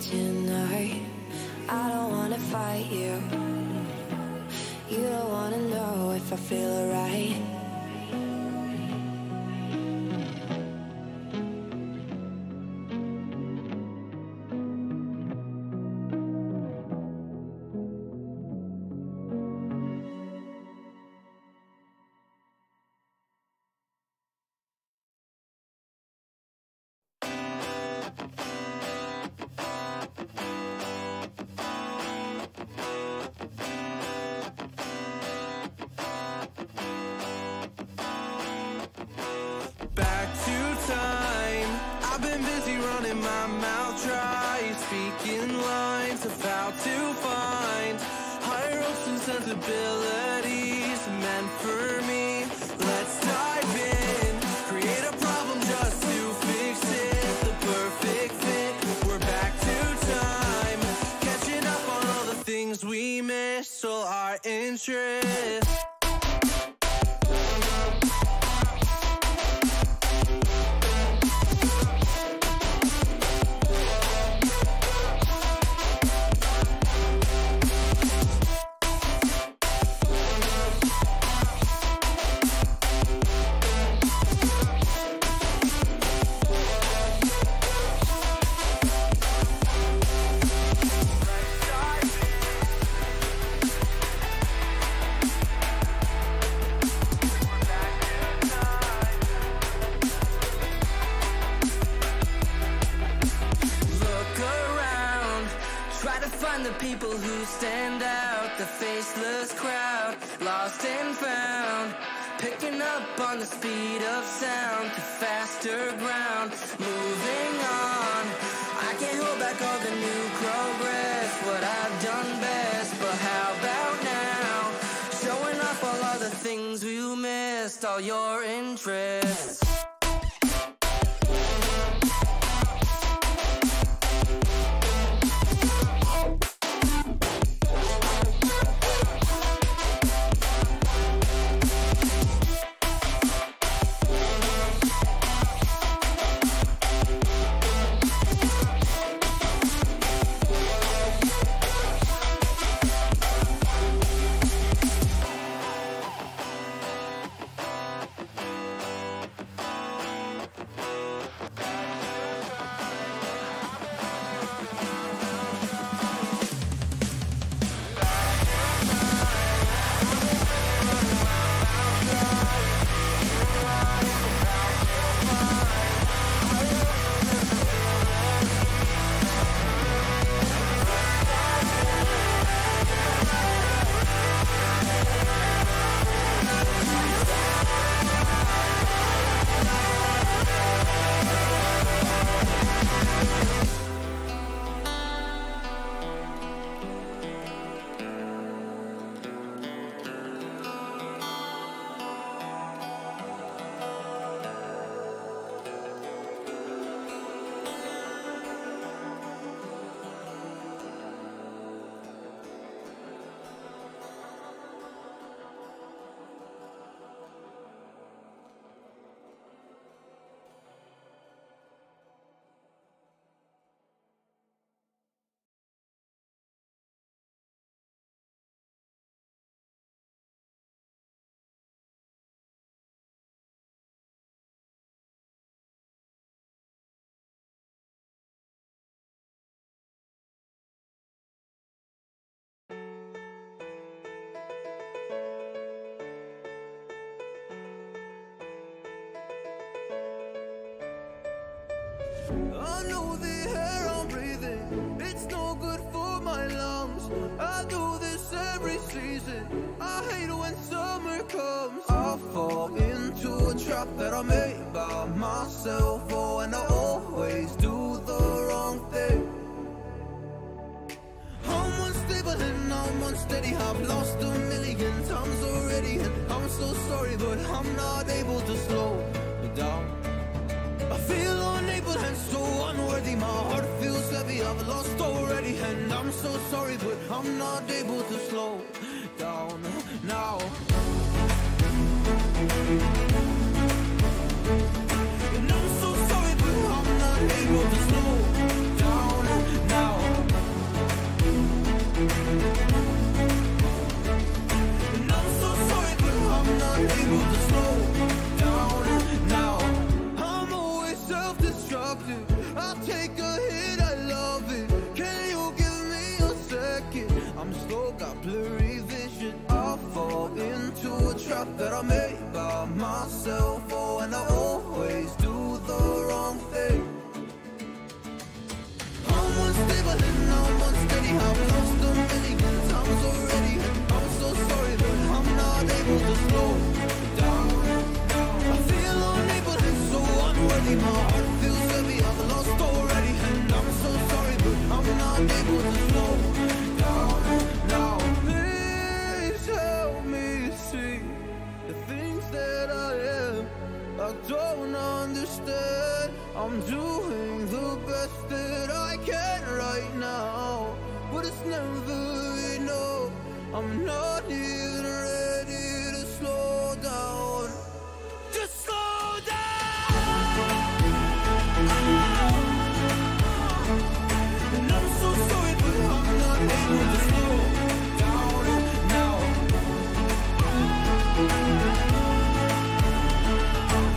tonight. I don't wanna fight you. You don't wanna know if I feel alright. I know the air I'm breathing, it's no good for my lungs. I do this every season, I hate when summer comes. I fall into a trap that I made by myself. Oh, and I always do the wrong thing. I'm unstable and I'm unsteady, I've lost a million times already. And I'm so sorry, but I'm not able to slow down. I feel unable and so unworthy, my heart feels heavy, I've lost already. And I'm so sorry, but I'm not able to slow down now. And I'm so sorry, but I'm not able to slow down now. take a hit, I love it. Can you give me a second? I'm slow, got blurry vision. I'll fall into a trap that I made by myself. Oh, and I always do the wrong thing. I'm unstable and I'm unsteady. I've lost a million times already. I'm so sorry, but I'm not able to slow down. I feel unable and so unworthy. My heart feels heavy, I've lost already. And I'm so sorry, but I'm not able to slow down now. Please help me see the things that I am. I don't understand. I'm doing the best that I can right now, but it's never enough. I'm not even ready to slow down. Just slow down. And I'm so sorry, but I'm not able to slow down now.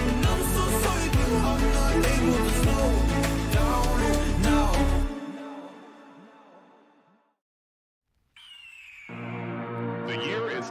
And I'm so sorry, but I'm not able to slow down now. The year is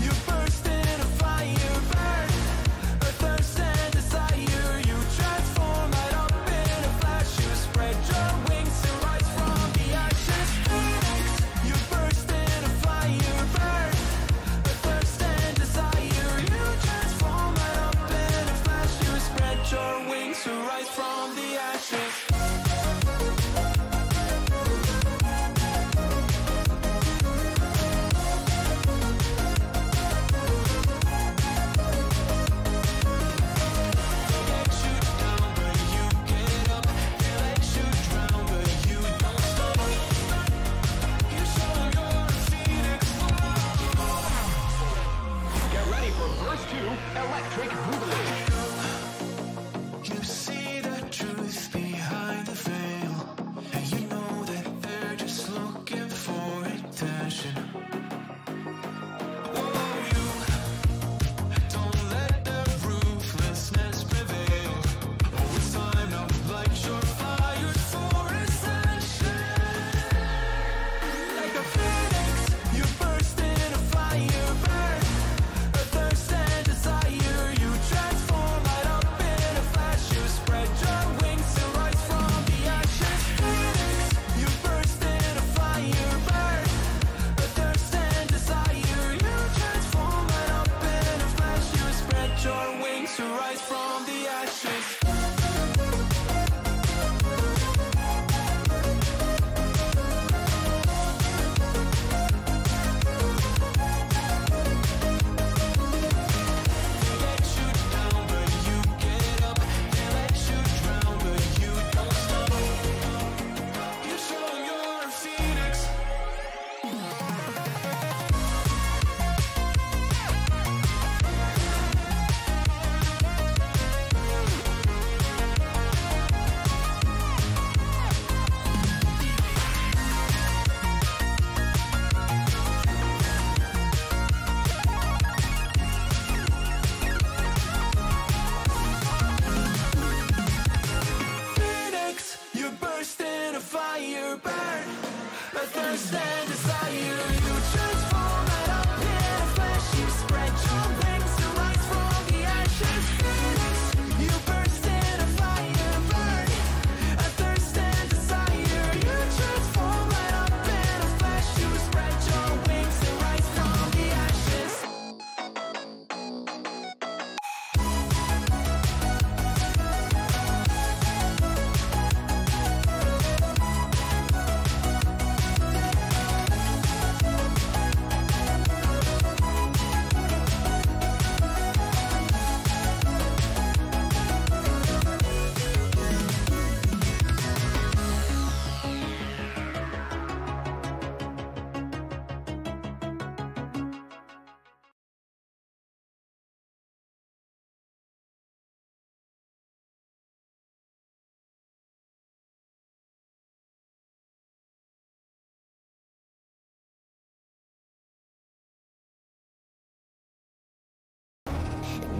You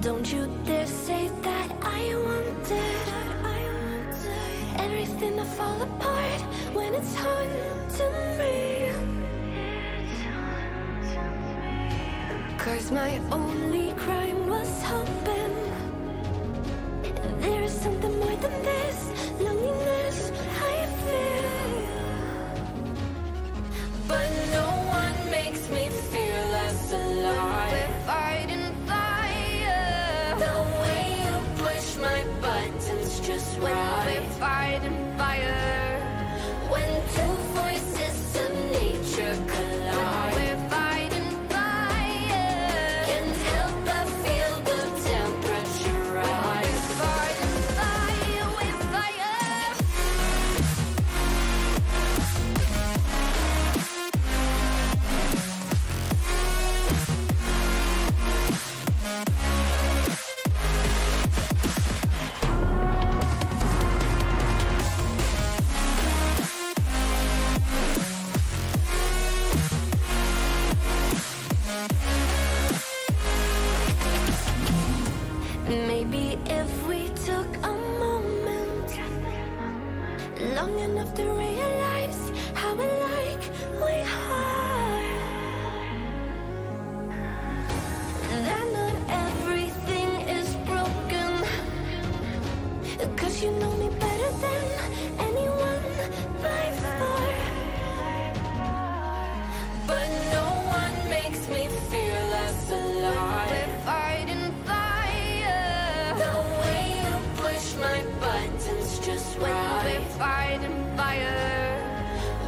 Don't you dare say that I wanted everything to fall apart when it's hard to me. Cause my only crime was hoping there is something more than this loneliness I feel. But no one makes me feel less alive. We're fighting fire. The way you push my buttons just when right. We're fighting fire. When two voices of nature collide. We're fighting fire. Can't help but feel the temperature rise. We're fighting fire with fire. Maybe if we took a moment long enough to realize how alike we are, that not everything is broken. Cause you know me better than anyone by far. But no one makes me feel less alive. We're fighting fire. The way you push my buttons just when right. We're fighting fire.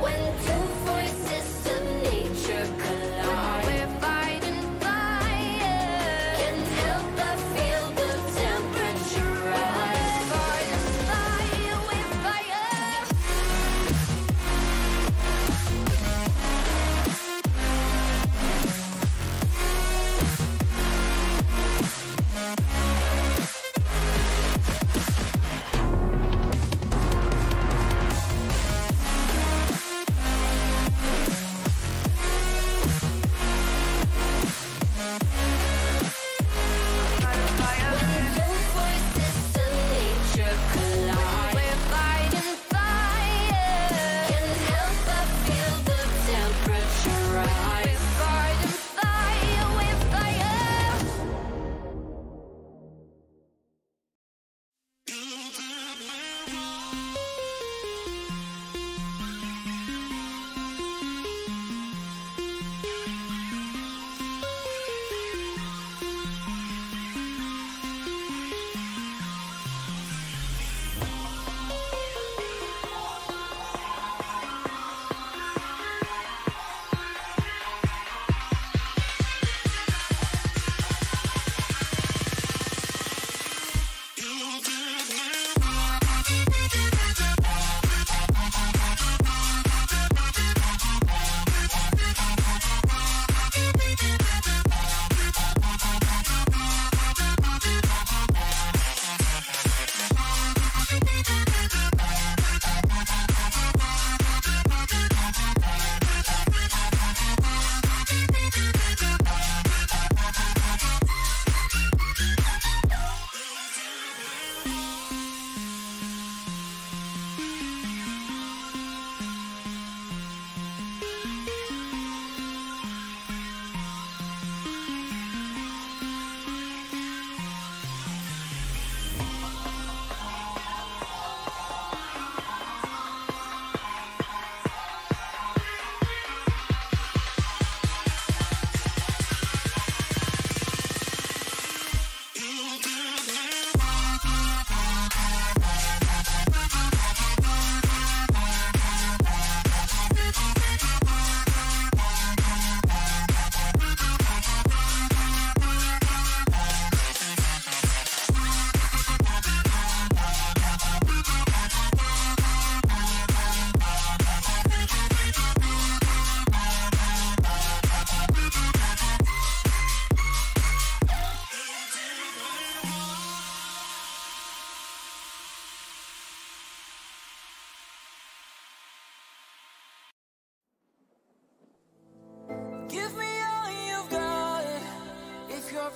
When two voices of nature collide. We're fighting fire. Can't help but feel the temperature rise. We're fighting fire with fire.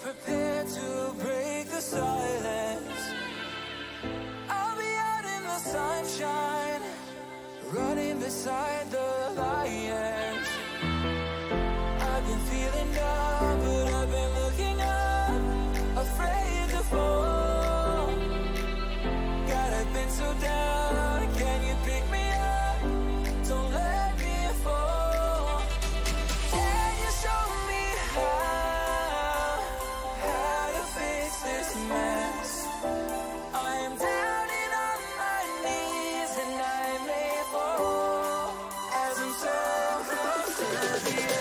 Prepared to break. the silence. I'll be out in the sunshine, running beside the lions. I've been feeling down, but I've been looking up, afraid to fall. God, I've been so down, can you pick me up? Don't let me fall. Can you show me how to fix this mess? I am down and on my knees, and I may fall as I'm so close to the edge.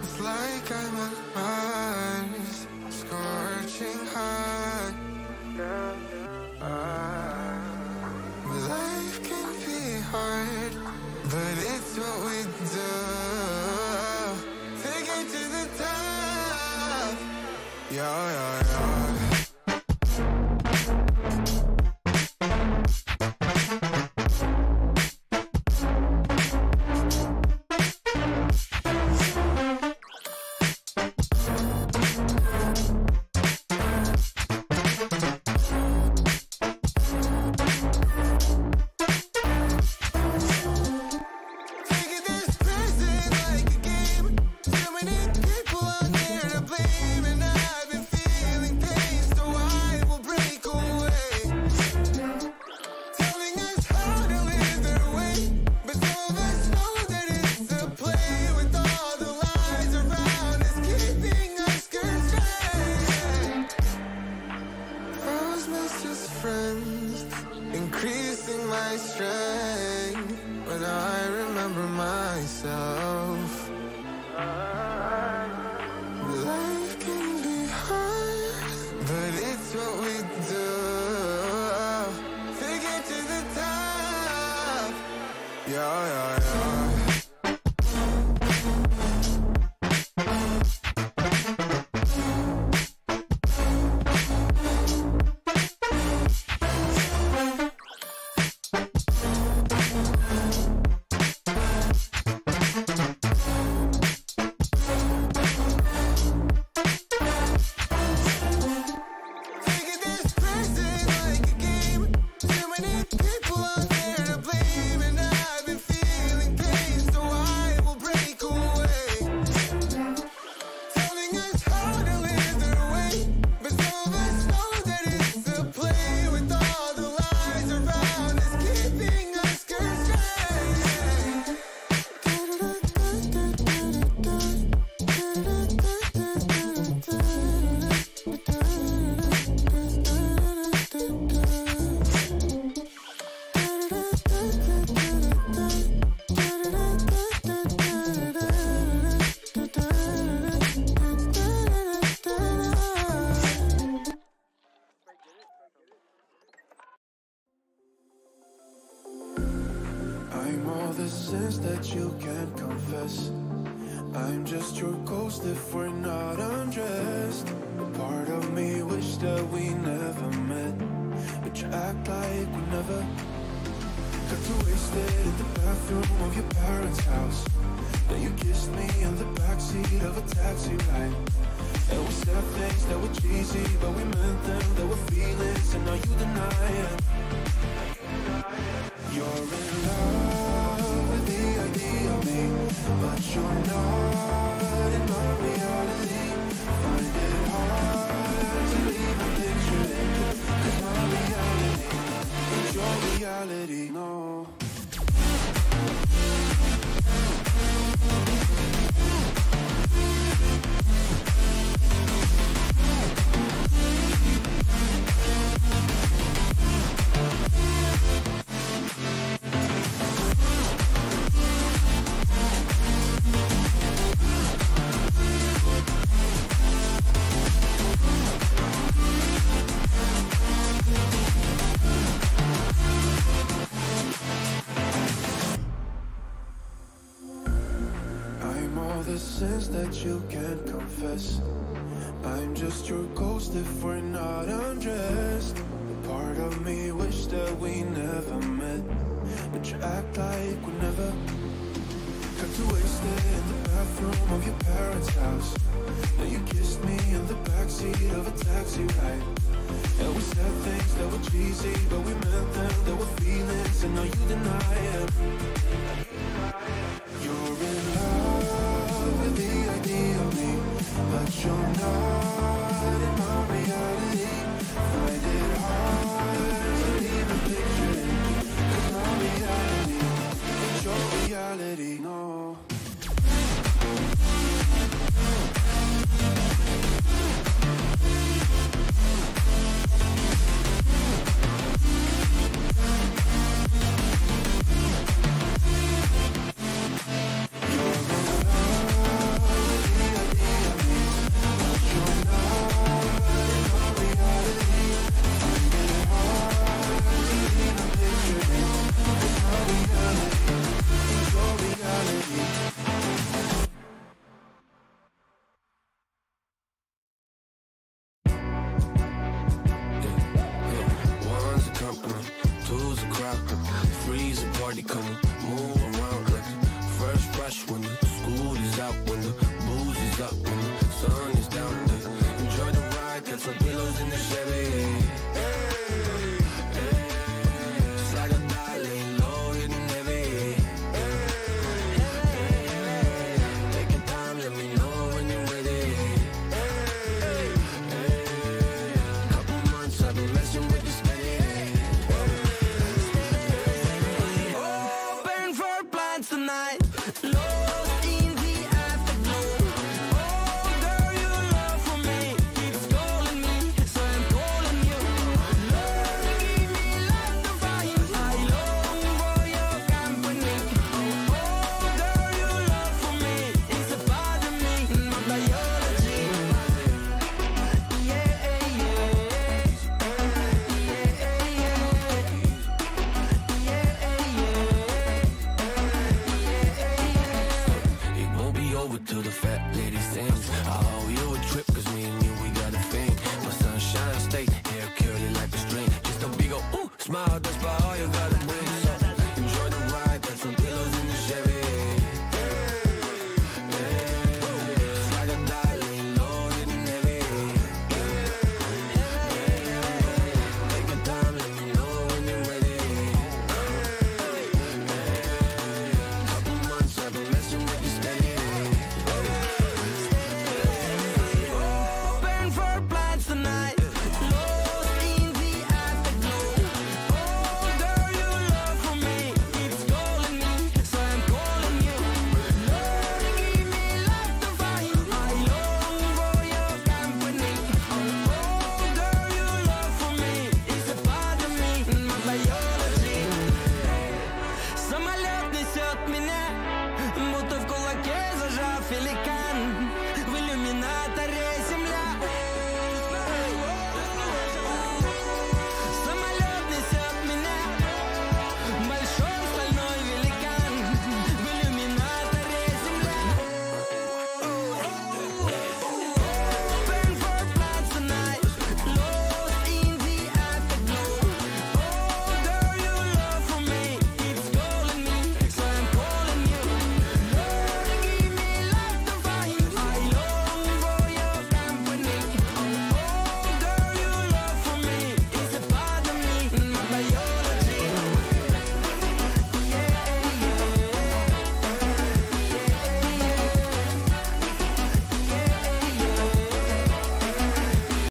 It's like I'm on Mars, scorching hot. Life can be hard, but it's what we do. Take it to the top. Yeah, yeah, yeah. What we do, take it to the top. smile.